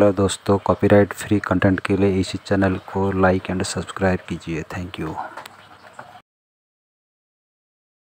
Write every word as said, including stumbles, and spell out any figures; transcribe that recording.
Hello दोस्तों, copyright free content के लिए इसी चैनल को लाइक एंड सब्सक्राइब कीजिए। Thank you.